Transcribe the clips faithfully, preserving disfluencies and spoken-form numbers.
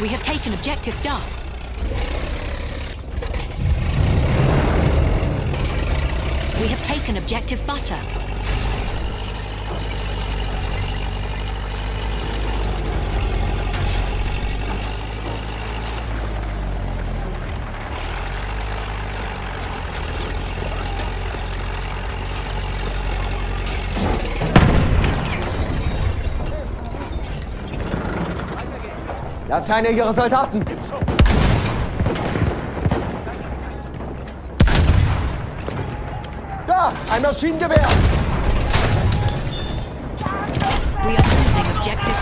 We have taken objective Duff. We have taken objective Butter. Das ist einer ihrer Soldaten. Da, ein Maschinengewehr. We are losing objective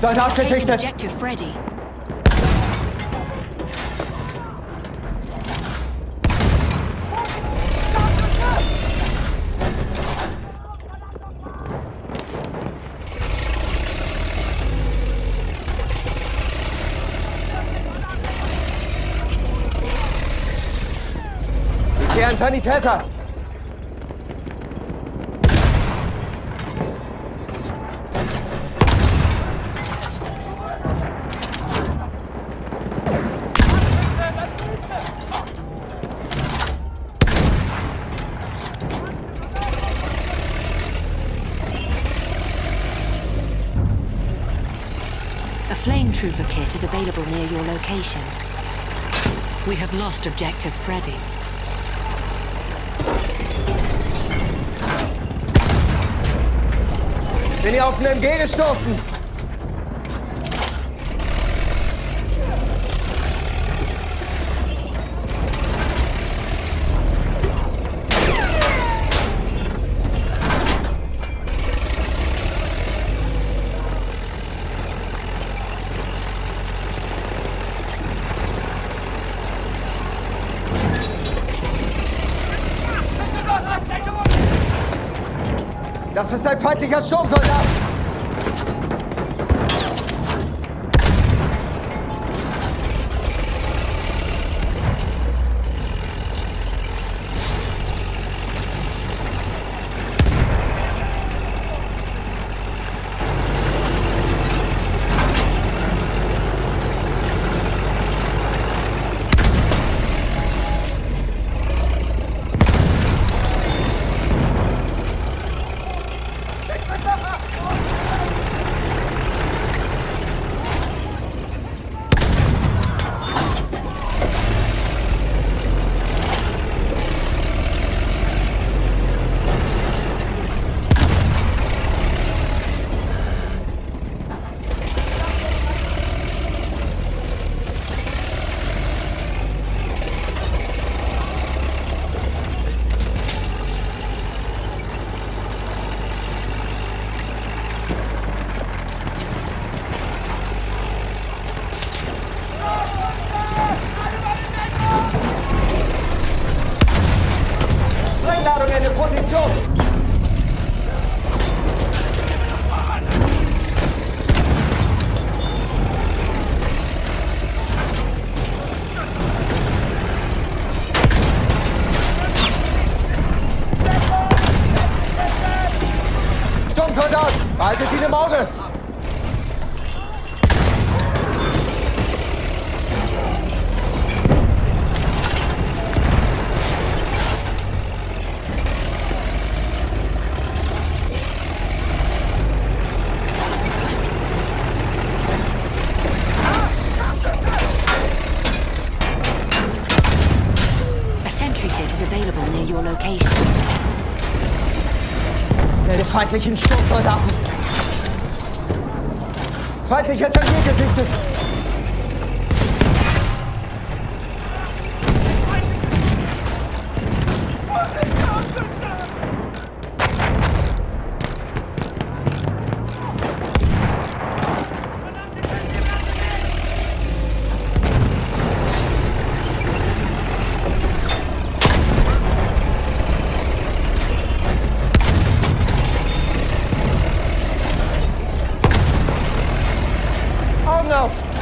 Soldat gesichtet! Objective Freddy. Ich sehe einen Anthony Teta. Trooper kit is available near your location. We have lost objective Freddy. Bin hier auf einen M G gestoßen. Das ist ein feindlicher Sturmsoldat! Sturmsoldat, behaltet ihn im Auge! Melde feindlichen Sturmsoldaten. Feindliches M G gesichtet.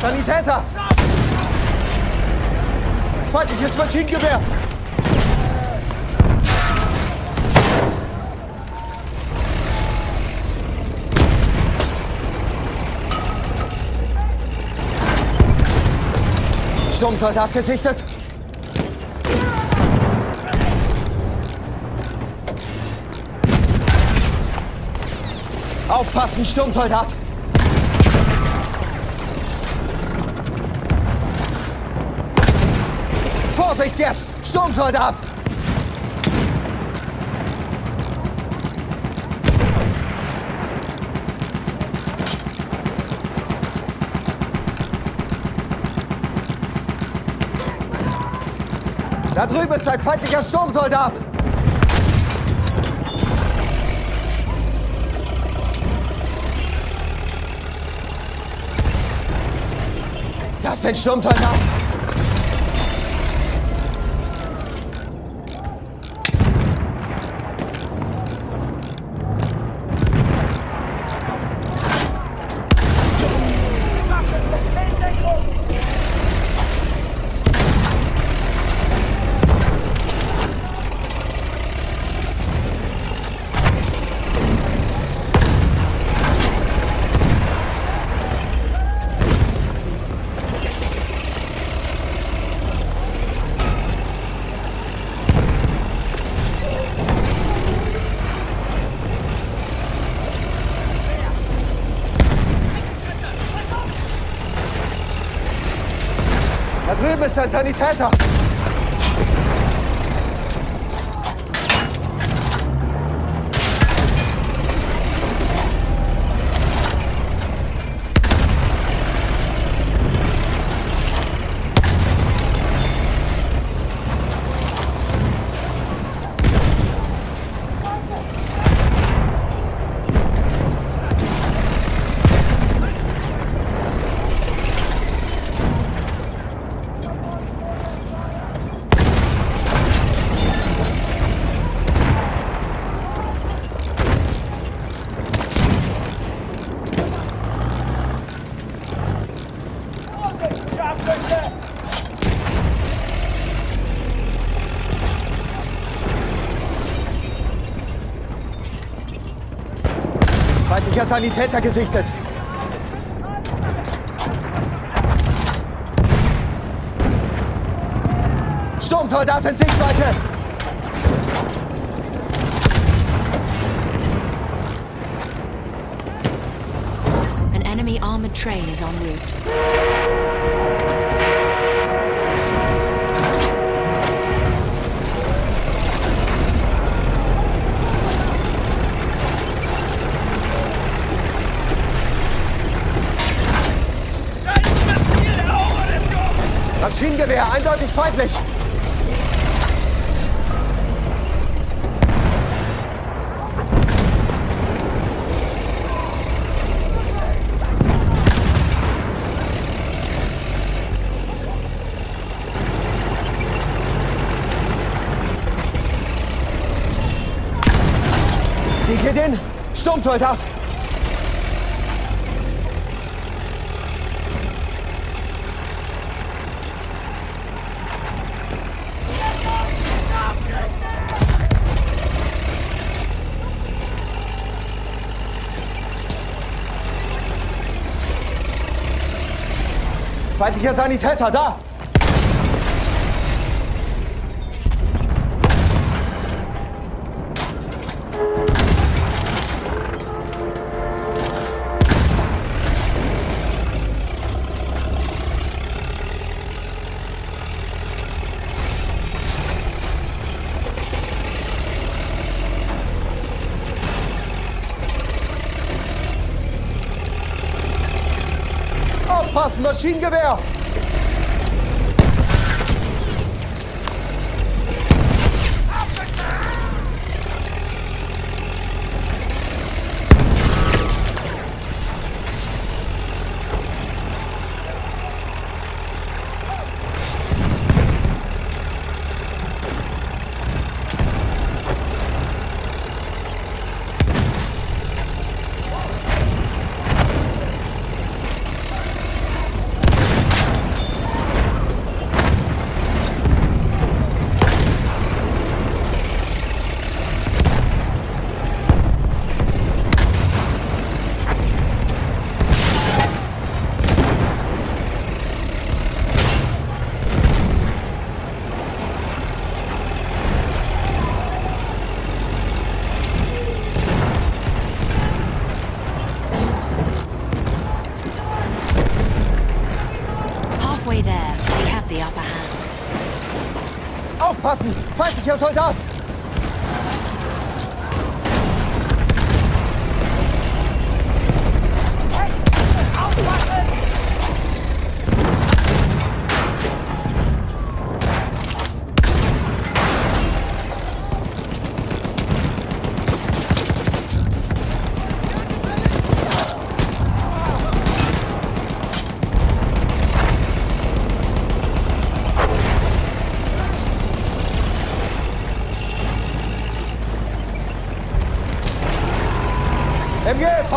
Anthony Teta! Falsch, jetzt Maschinengewehr! Sturmsoldat gesichtet! Aufpassen, Sturmsoldat! Vorsicht jetzt! Sturmsoldat! Da drüben ist ein feindlicher Sturmsoldat! Das ist ein Sturmsoldat! Da drüben ist ein Sanitäter! Feindlicher Sanitäter gesichtet. Sturmsoldat in Sichtweite. An enemy armored train is en route. Maschinengewehr, eindeutig feindlich! Seht ihr den? Sturmsoldat! Feindlicher Sanitäter, da! Aufpassen, Maschinengewehr! Aufpassen! Feindlicher Soldat! Feindlich!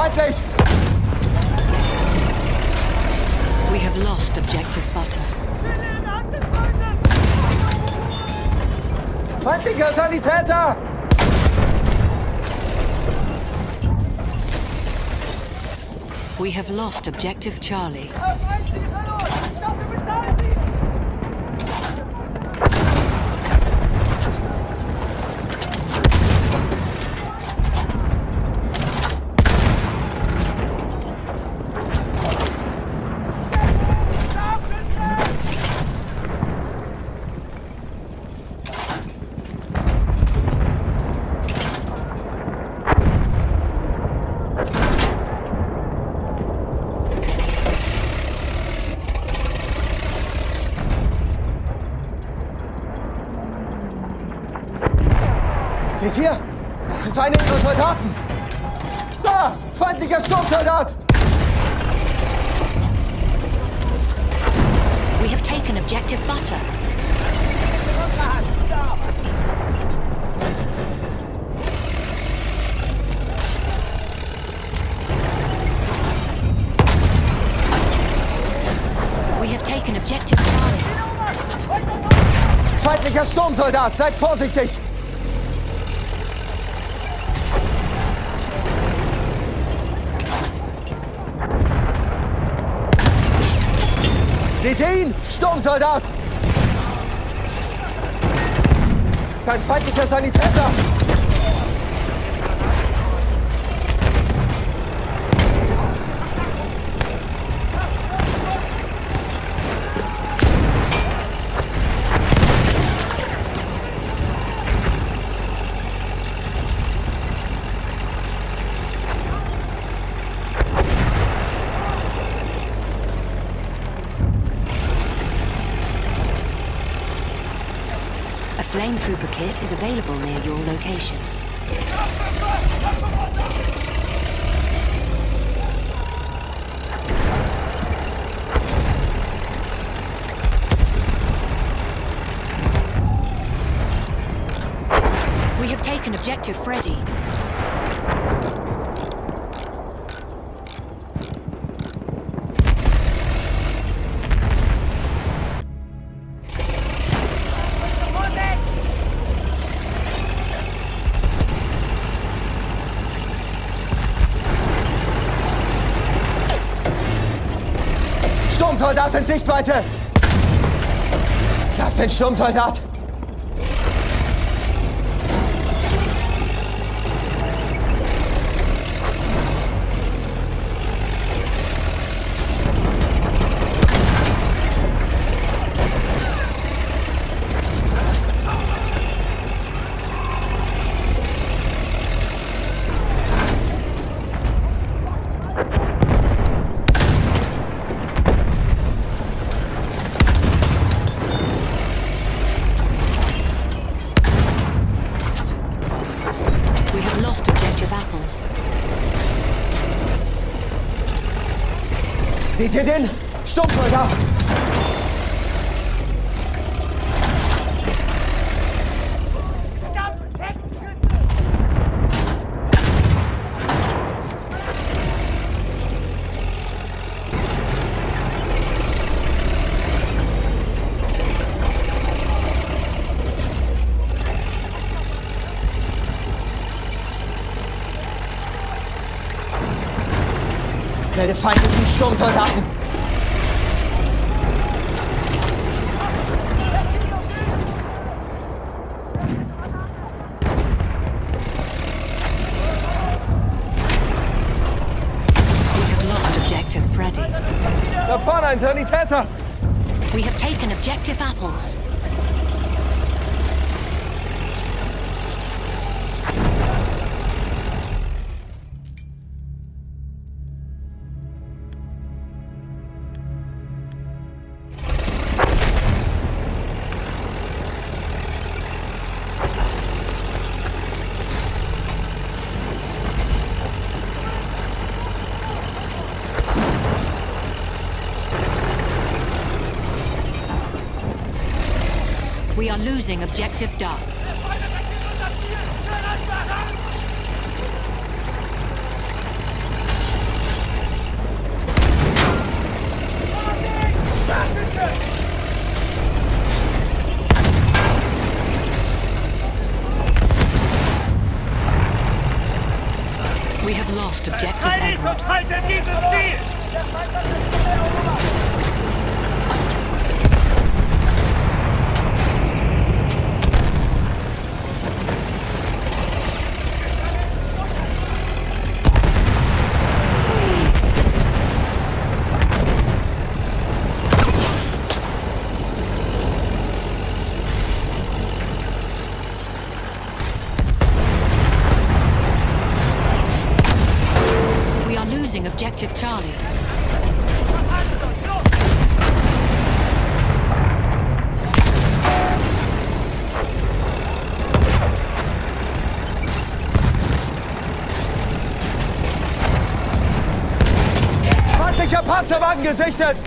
We have lost objective butter. Feindlicher Sanitäter! We have lost objective Charlie. Seht ihr? Das ist einer unserer Soldaten! Da! Feindlicher Sturmsoldat! We have taken objective butter. We have taken objective butter. Feindlicher Sturmsoldat, seid vorsichtig! Seht ihr ihn? Sturmsoldat! Das ist ein feindlicher Sanitäter! The flame trooper kit is available near your location. We have taken objective Freddy. Sturmsoldat in Sichtweite! Das ist ein Sturmsoldat! Seht ihr den? Sturmsoldat! Melde feindlichen Sturmsoldaten! We have lost objective Freddy. Da vorne ein Anthony Teta! We have taken objective Apples. We are losing objective Duff. We have lost objective Edward. Objective Charlie. Feindlicher Panzerwagen gesichtet!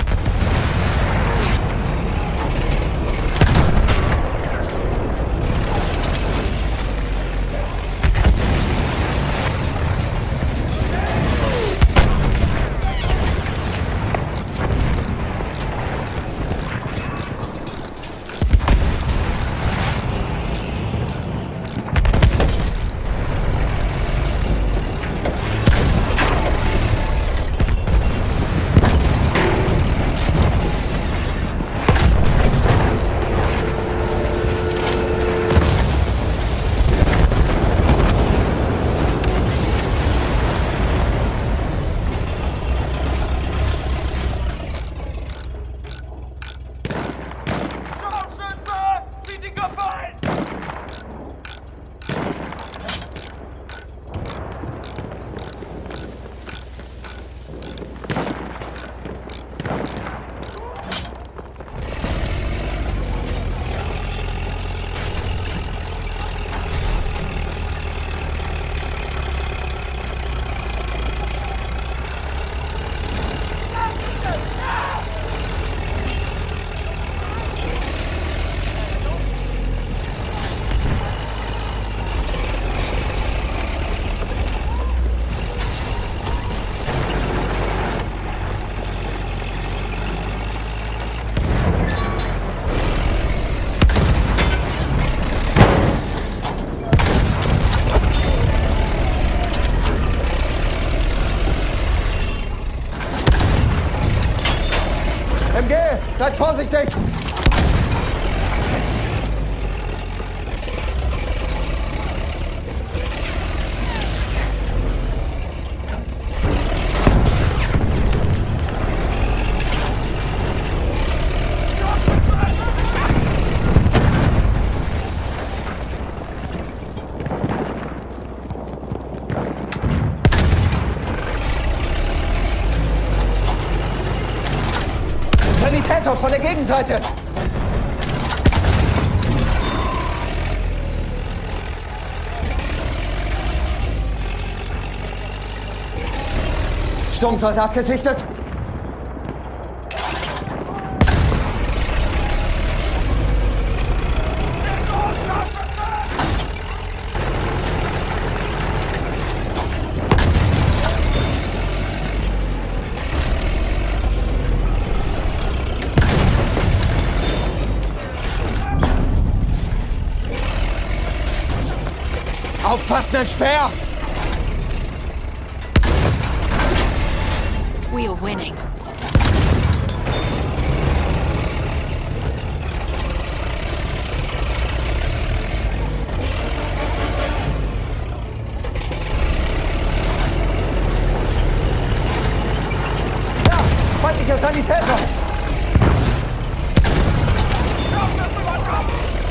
Seid vorsichtig! Täter von der Gegenseite! Sturmsoldat gesichtet! Aufpassen, ein Speer! We are winning. Ja, feindlicher Sanitäter! Komm, das ist